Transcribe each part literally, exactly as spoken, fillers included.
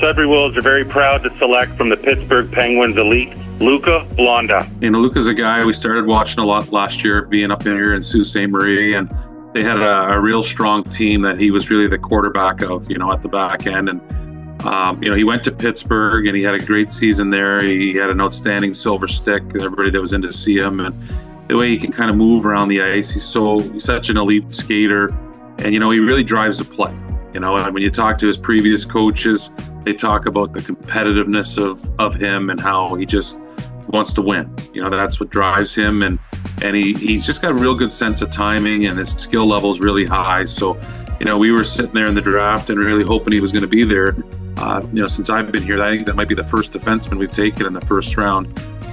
Sudbury Wolves are very proud to select from the Pittsburgh Penguins Elite, Luca Blonda. You know, Luca's a guy we started watching a lot last year, being up here in Sault Ste. Marie, and they had a, a real strong team that he was really the quarterback of, you know, at the back end. And Um, you know, he went to Pittsburgh and he had a great season there. He had an outstanding silver stick, everybody that was in to see him, and the way he can kind of move around the ice. He's so, he's such an elite skater, and, you know, he really drives the play. You know, and when you talk to his previous coaches, they talk about the competitiveness of, of him and how he just wants to win. You know, that's what drives him, and, and he, he's just got a real good sense of timing, and his skill level is really high. So, you know, we were sitting there in the draft and really hoping he was going to be there. Uh, you know, since I've been here, I think that might be the first defenseman we've taken in the first round.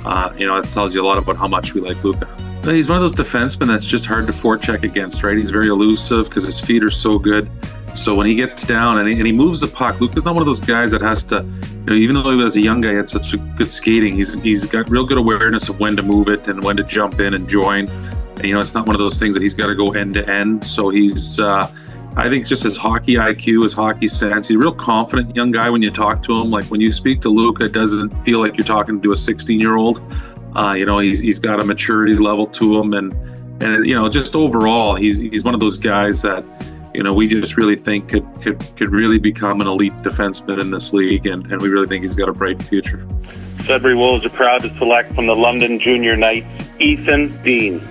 Uh, you know, that tells you a lot about how much we like Luca. He's one of those defensemen that's just hard to forecheck against, right? He's very elusive because his feet are so good. So when he gets down and he, and he moves the puck, Luca's not one of those guys that has to, you know, even though he was a young guy, he had such a good skating. He's he's got real good awareness of when to move it and when to jump in and join. And, you know, it's not one of those things that he's got to go end to end. So he's, uh, I think just his hockey I Q, his hockey sense, he's a real confident young guy when you talk to him. Like when you speak to Luca, it doesn't feel like you're talking to a sixteen year old. Uh, you know, he's, he's got a maturity level to him. And, and you know, just overall, he's he's one of those guys that, you know, we just really think could could, could really become an elite defenseman in this league. And, and we really think he's got a bright future. Sudbury Wolves are proud to select from the London Junior Knights, Ethan Dean.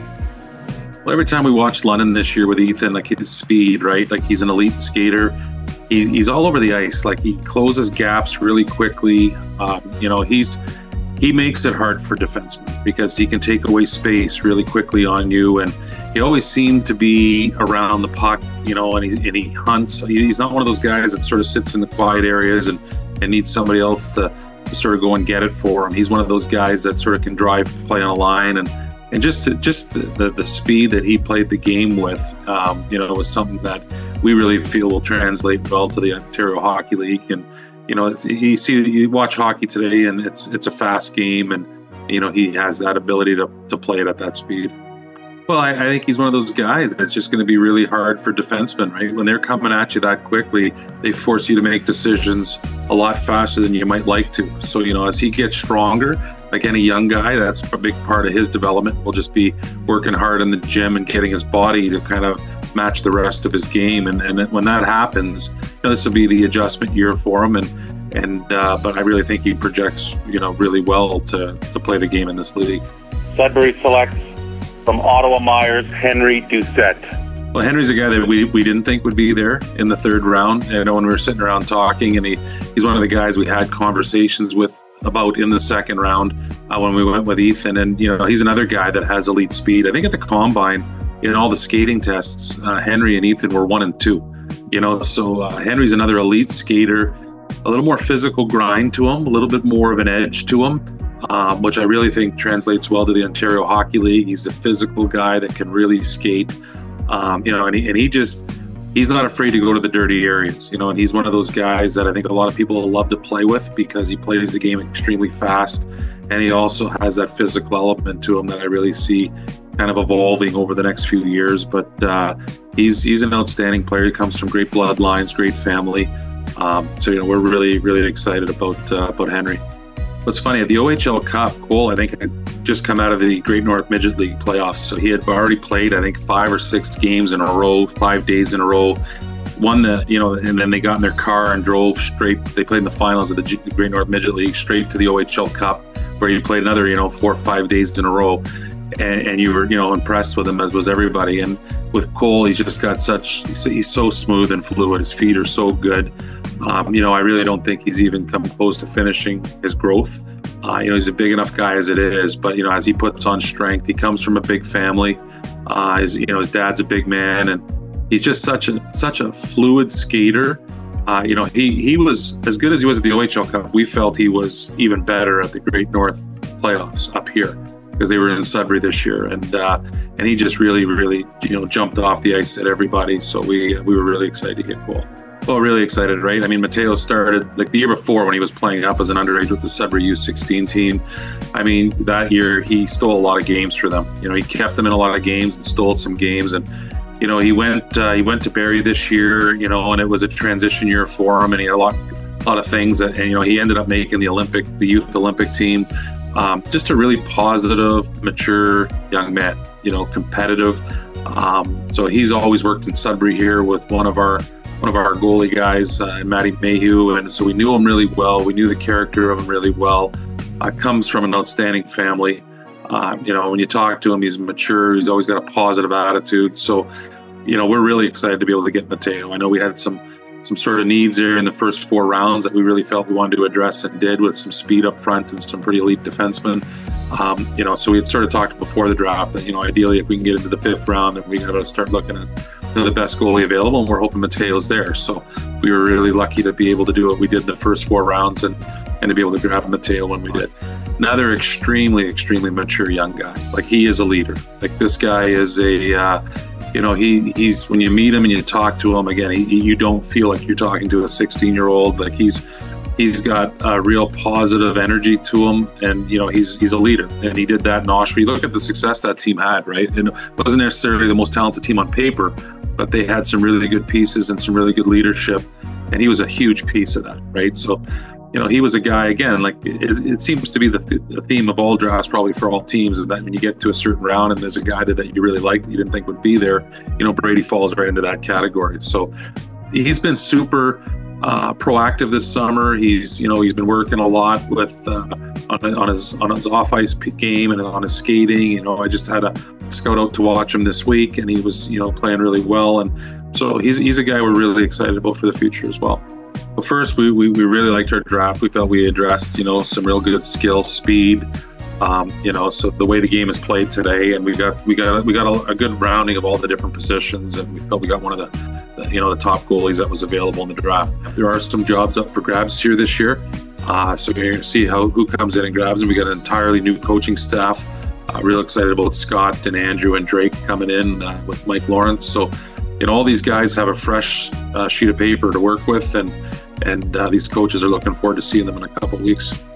Well, every time we watch London this year with Ethan, like his speed, right? Like he's an elite skater. He, he's all over the ice. Like he closes gaps really quickly. Um, you know, he's he makes it hard for defensemen because he can take away space really quickly on you. And he always seemed to be around the puck, you know, and he, and he hunts. He's not one of those guys that sort of sits in the quiet areas and, and needs somebody else to, to sort of go and get it for him. He's one of those guys that sort of can drive, play on a line, and And just to, just the, the, the speed that he played the game with, um, you know, was something that we really feel will translate well to the Ontario Hockey League. And, you know, it's, you see, you watch hockey today and it's it's a fast game, and, you know, he has that ability to, to play it at that speed. Well, I, I think he's one of those guys that's just going to be really hard for defensemen, right? When they're coming at you that quickly, they force you to make decisions a lot faster than you might like to. So, you know, as he gets stronger, like any young guy, that's a big part of his development. We'll just be working hard in the gym and getting his body to kind of match the rest of his game. And, and when that happens, you know, this will be the adjustment year for him. And, and uh, but I really think he projects, you know, really well to, to play the game in this league. Sudbury selects from Ottawa Myers, Henry Doucette. Well, Henry's a guy that we, we didn't think would be there in the third round. You know, when we were sitting around talking, and he, he's one of the guys we had conversations with about in the second round uh, when we went with Ethan. And, you know, he's another guy that has elite speed. I think at the Combine, in all the skating tests, uh, Henry and Ethan were one and two. You know, so uh, Henry's another elite skater, a little more physical grind to him, a little bit more of an edge to him. Um, which I really think translates well to the Ontario Hockey League. He's a physical guy that can really skate, um, you know, and he, and he just, he's not afraid to go to the dirty areas, you know, and he's one of those guys that I think a lot of people love to play with because he plays the game extremely fast, and he also has that physical element to him that I really see kind of evolving over the next few years. But uh, he's, he's an outstanding player. He comes from great bloodlines, great family. Um, so, you know, we're really, really excited about, uh, about Henry. What's funny, at the O H L Cup, Cole, I think, had just come out of the Great North Midget League playoffs. So he had already played, I think, five or six games in a row, five days in a row. Won the, you know, and then they got in their car and drove straight. They played in the finals of the G Great North Midget League, straight to the O H L Cup, where you played another, you know, four or five days in a row. And, and you were, you know, impressed with him, as was everybody. And with Cole, he's just got such, he's so smooth and fluid. His feet are so good. Um, you know, I really don't think he's even come close to finishing his growth. Uh, you know, he's a big enough guy as it is, but, you know, as he puts on strength, he comes from a big family. Uh, his, you know, his dad's a big man, and he's just such a such a fluid skater. Uh, you know, he he was as good as he was at the O H L Cup. We felt he was even better at the Great North playoffs up here because they were in Sudbury this year, and uh, and he just really, really, you know, jumped off the ice at everybody. So we we were really excited to get Cole. Well, really excited, right? I mean, Mateo started like the year before when he was playing up as an underage with the Sudbury U sixteen team. I mean, that year he stole a lot of games for them. You know, he kept them in a lot of games and stole some games. And, you know, he went uh, he went to Barrie this year, you know, and it was a transition year for him, and he had a lot lot of things. And, and you know, he ended up making the Olympic, the youth Olympic team. Um, just a really positive, mature young man, you know, competitive. Um, so he's always worked in Sudbury here with one of our one of our goalie guys, uh, Matty Mayhew, and so we knew him really well. We knew the character of him really well. Uh, comes from an outstanding family. Uh, you know, when you talk to him, he's mature. He's always got a positive attitude. So, you know, we're really excited to be able to get Mateo. I know we had some some sort of needs there in the first four rounds that we really felt we wanted to address and did, with some speed up front and some pretty elite defensemen. Um, you know, so we had sort of talked before the draft that, you know, ideally if we can get into the fifth round, then we got to start looking at, you know, the best goalie available, and we're hoping Mateo's there. So we were really lucky to be able to do what we did in the first four rounds and, and to be able to grab Mateo when we did. Another extremely, extremely mature young guy. Like, he is a leader. Like, this guy is a... Uh, You know, he, he's, when you meet him and you talk to him, again, he, you don't feel like you're talking to a sixteen-year-old. Like, he's he's got a real positive energy to him, and, you know, he's he's a leader. And he did that in Oshawa. You look at the success that team had, right? And it wasn't necessarily the most talented team on paper, but they had some really good pieces and some really good leadership, and he was a huge piece of that, right? So, you know, he was a guy, again, like, it, it seems to be the, th the theme of all drafts, probably for all teams, is that when you get to a certain round and there's a guy that, that you really like that you didn't think would be there, you know, Brady falls right into that category. So he's been super uh, proactive this summer. He's, you know, he's been working a lot with uh, on, on his on his off ice game and on his skating. You know, I just had a scout out to watch him this week, and he was, you know, playing really well. And so he's he's a guy we're really excited about for the future as well. But first, we, we, we really liked our draft. We felt we addressed, you know, some real good skill, speed, um, you know, so the way the game is played today, and we got we got we got a, a good rounding of all the different positions, and we felt we got one of the, the you know the top goalies that was available in the draft. There are some jobs up for grabs here this year, uh, so you're gonna see how who comes in and grabs, and we got an entirely new coaching staff. Uh, real excited about Scott and Andrew and Drake coming in uh, with Mike Lawrence. So, you know, all these guys have a fresh uh, sheet of paper to work with, and. And uh, these coaches are looking forward to seeing them in a couple of weeks.